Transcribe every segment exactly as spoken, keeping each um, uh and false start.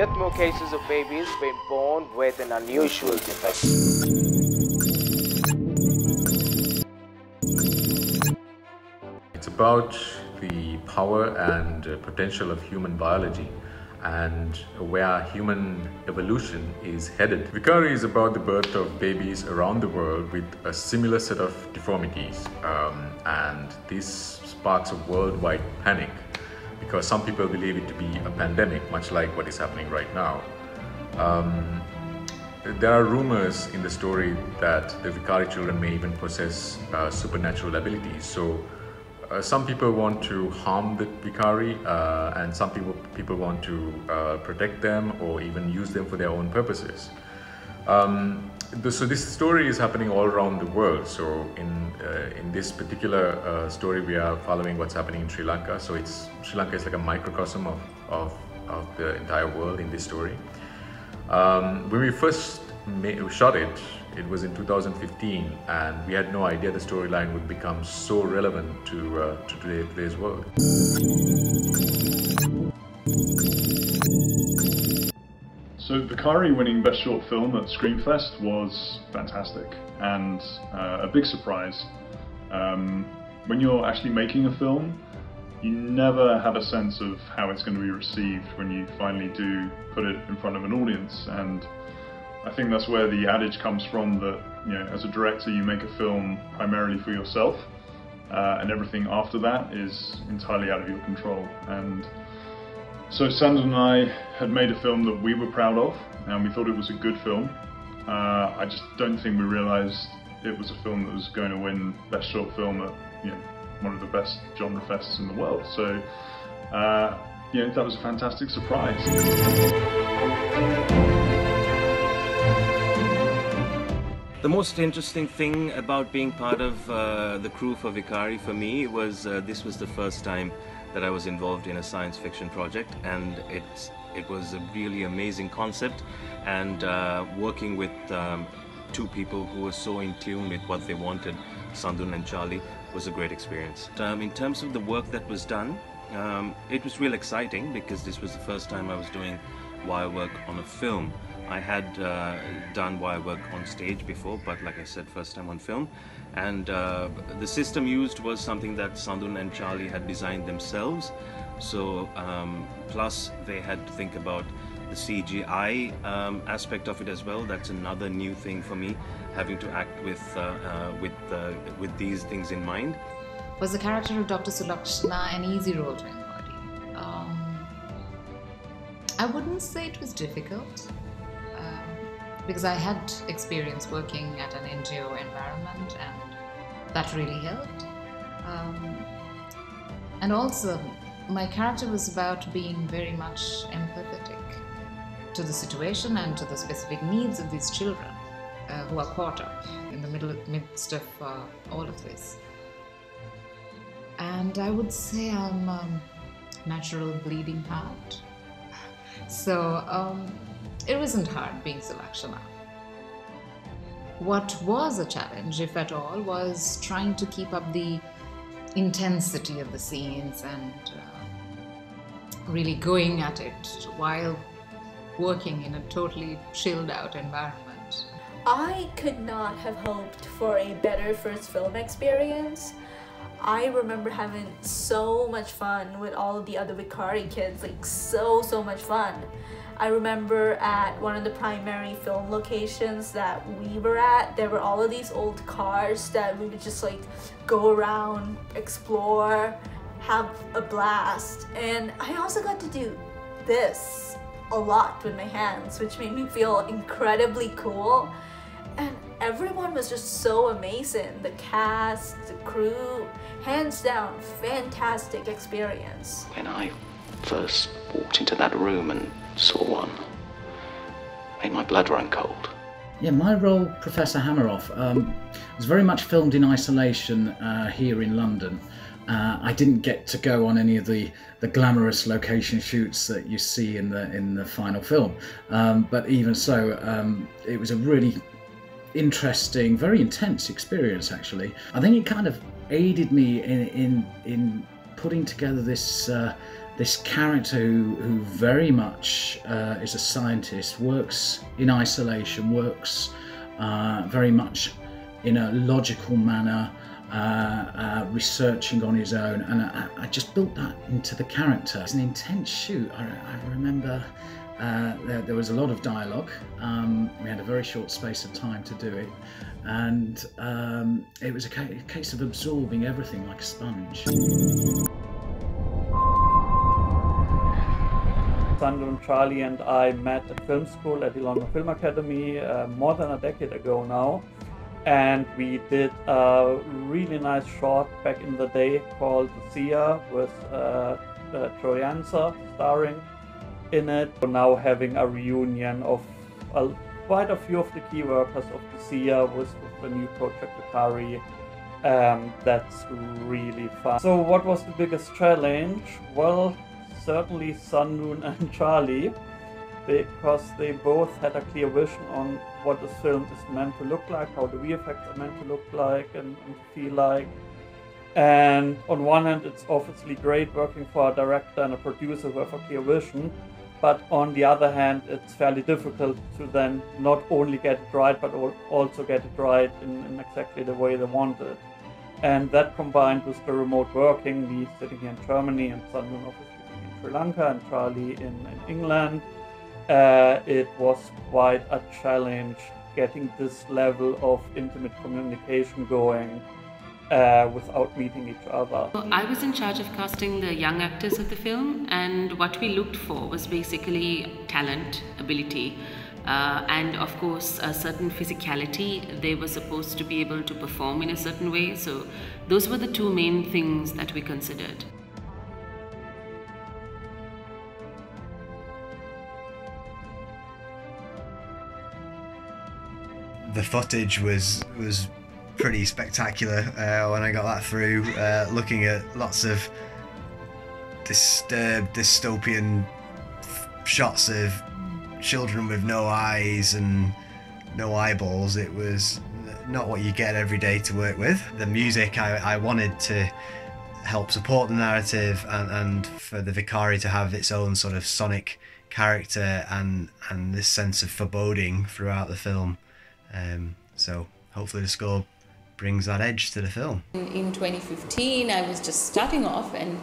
yet more cases of babies being born with an unusual defect. It's about the power and potential of human biology and where human evolution is headed. Vikaari is about the birth of babies around the world with a similar set of deformities, um, and this sparks a worldwide panic because some people believe it to be a pandemic, much like what is happening right now. Um, there are rumors in the story that the Vikaari children may even possess uh, supernatural abilities, so Uh, some people want to harm the Vikaari, uh, and some people people want to uh, protect them or even use them for their own purposes. Um, the, so this story is happening all around the world. So in uh, in this particular uh, story, we are following what's happening in Sri Lanka. So it's Sri Lanka is like a microcosm of of, of the entire world in this story. Um, when we first made, shot it, it was in two thousand fifteen, and we had no idea the storyline would become so relevant to, uh, to today, today's world. So Vikaari winning Best Short Film at Screamfest was fantastic and uh, a big surprise. Um, when you're actually making a film, you never have a sense of how it's going to be received when you finally do put it in front of an audience, and I think that's where the adage comes from that, you know, as a director you make a film primarily for yourself, uh, and everything after that is entirely out of your control. And so Sandun and I had made a film that we were proud of, and we thought it was a good film. Uh, I just don't think we realised it was a film that was going to win Best Short Film at, you know, one of the best genre fests in the world. So, uh, you know, that was a fantastic surprise. The most interesting thing about being part of uh, the crew for Vikaari for me was uh, this was the first time that I was involved in a science fiction project, and it's, it was a really amazing concept, and uh, working with um, two people who were so in tune with what they wanted, Sandun and Charlie, was a great experience. Um, in terms of the work that was done, um, it was real exciting because this was the first time I was doing wire work on a film. I had uh, done wire work on stage before, but like I said, first time on film. And uh, the system used was something that Sandun and Charlie had designed themselves. So um, plus they had to think about the C G I um, aspect of it as well. That's another new thing for me, having to act with uh, uh, with uh, with these things in mind. Was the character of Doctor Sulakshana an easy role to embody? Um, I wouldn't say it was difficult, because I had experience working at an N G O environment, and that really helped. Um, and also, my character was about being very much empathetic to the situation and to the specific needs of these children uh, who are caught up in the middle of, midst of uh, all of this. And I would say I'm a natural bleeding heart. So. Um, It wasn't hard being Sulakshana. What was a challenge, if at all, was trying to keep up the intensity of the scenes and uh, really going at it while working in a totally chilled out environment. I could not have hoped for a better first film experience. I remember having so much fun with all of the other Vikaari kids, like so, so much fun. I remember at one of the primary film locations that we were at, there were all of these old cars that we would just like go around, explore, have a blast. And I also got to do this a lot with my hands, which made me feel incredibly cool. And everyone was just so amazing. The cast, the crew, hands down, fantastic experience. When I first walked into that room and saw one, made my blood run cold. Yeah, my role, Professor Hammeroff, um, was very much filmed in isolation uh, here in London. Uh, I didn't get to go on any of the, the glamorous location shoots that you see in the in the final film. Um, but even so, um, it was a really interesting, very intense experience. Actually, I think it kind of aided me in in in putting together this. Uh, this character who, who very much uh, is a scientist, works in isolation, works uh, very much in a logical manner, uh, uh, researching on his own, and I, I just built that into the character. It's an intense shoot. I, I remember uh, there, there was a lot of dialogue. Um, we had a very short space of time to do it, and um, it was a ca a case of absorbing everything like a sponge. Sandun, Charlie and I met at film school at the London Film Academy uh, more than a decade ago now, and we did a really nice short back in the day called Theia with uh, uh, Troyanza starring in it. We're now having a reunion of uh, quite a few of the key workers of the Theia with, with the new project Vikaari. Um, that's really fun. So what was the biggest challenge? Well, certainly Sandun and Charlie, because they both had a clear vision on what this film is meant to look like, how the V F X are meant to look like and, and feel like. And on one hand, it's obviously great working for a director and a producer who have a clear vision, but on the other hand, it's fairly difficult to then not only get it right, but also get it right in, in exactly the way they want it. And that combined with the remote working, me sitting here in Germany and Sandun obviously in Sri Lanka and Charlie in, in England, uh, it was quite a challenge getting this level of intimate communication going uh, without meeting each other. Well, I was in charge of casting the young actors of the film, and what we looked for was basically talent, ability, uh, and of course a certain physicality. They were supposed to be able to perform in a certain way, so those were the two main things that we considered. The footage was was pretty spectacular uh, when I got that through. Uh, looking at lots of disturbed, dystopian shots of children with no eyes and no eyeballs, it was not what you get every day to work with. The music, I, I wanted to help support the narrative and, and for the Vikaari to have its own sort of sonic character and and this sense of foreboding throughout the film. Um, so hopefully the score brings that edge to the film. In, in twenty fifteen, I was just starting off, and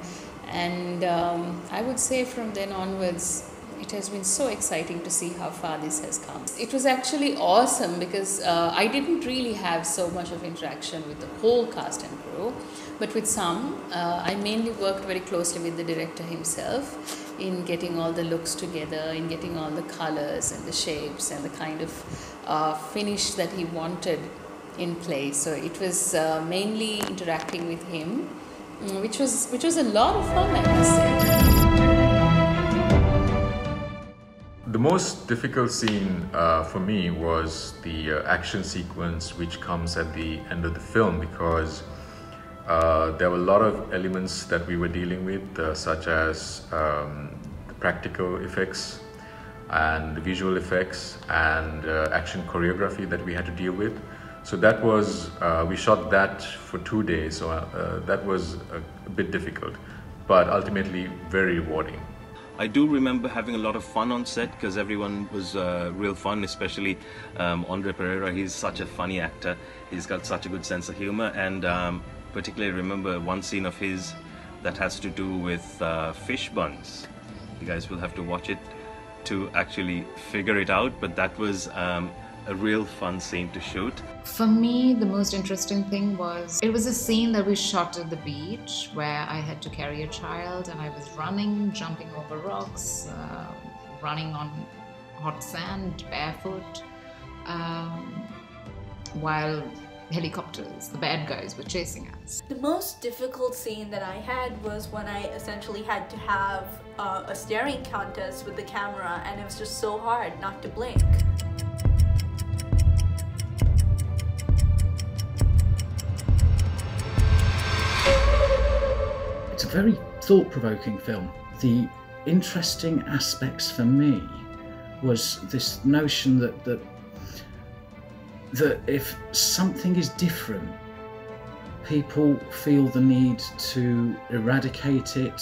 and um, I would say from then onwards, it has been so exciting to see how far this has come. It was actually awesome because uh, I didn't really have so much of interaction with the whole cast and crew, but with some, uh, I mainly worked very closely with the director himself, in getting all the looks together, in getting all the colors and the shapes and the kind of uh, finish that he wanted in place. So it was uh, mainly interacting with him, which was which was a lot of fun, I must say. The most difficult scene uh, for me was the uh, action sequence, which comes at the end of the film, because Uh, there were a lot of elements that we were dealing with, uh, such as um, the practical effects and the visual effects and uh, action choreography that we had to deal with. So that was, uh, we shot that for two days, so uh, that was a, a bit difficult, but ultimately very rewarding. I do remember having a lot of fun on set because everyone was uh, real fun, especially um, Andre Pereira. He's such a funny actor. He's got such a good sense of humor, and um, particularly remember one scene of his that has to do with uh, fish buns. You guys will have to watch it to actually figure it out, but that was um, a real fun scene to shoot. For me, the most interesting thing was, it was a scene that we shot at the beach where I had to carry a child, and I was running, jumping over rocks, uh, running on hot sand, barefoot, um, while helicopters, the bad guys, were chasing us. The most difficult scene that I had was when I essentially had to have uh, a staring contest with the camera, and it was just so hard not to blink. It's a very thought-provoking film. The interesting aspects for me was this notion that that that if something is different, people feel the need to eradicate it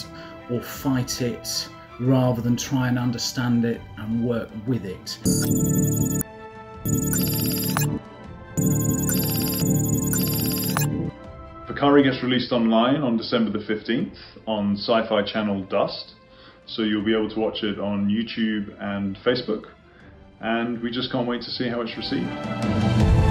or fight it rather than try and understand it and work with it. Vikaari gets released online on December the fifteenth on Sci-Fi channel Dust, so you'll be able to watch it on YouTube and Facebook, and we just can't wait to see how it's received.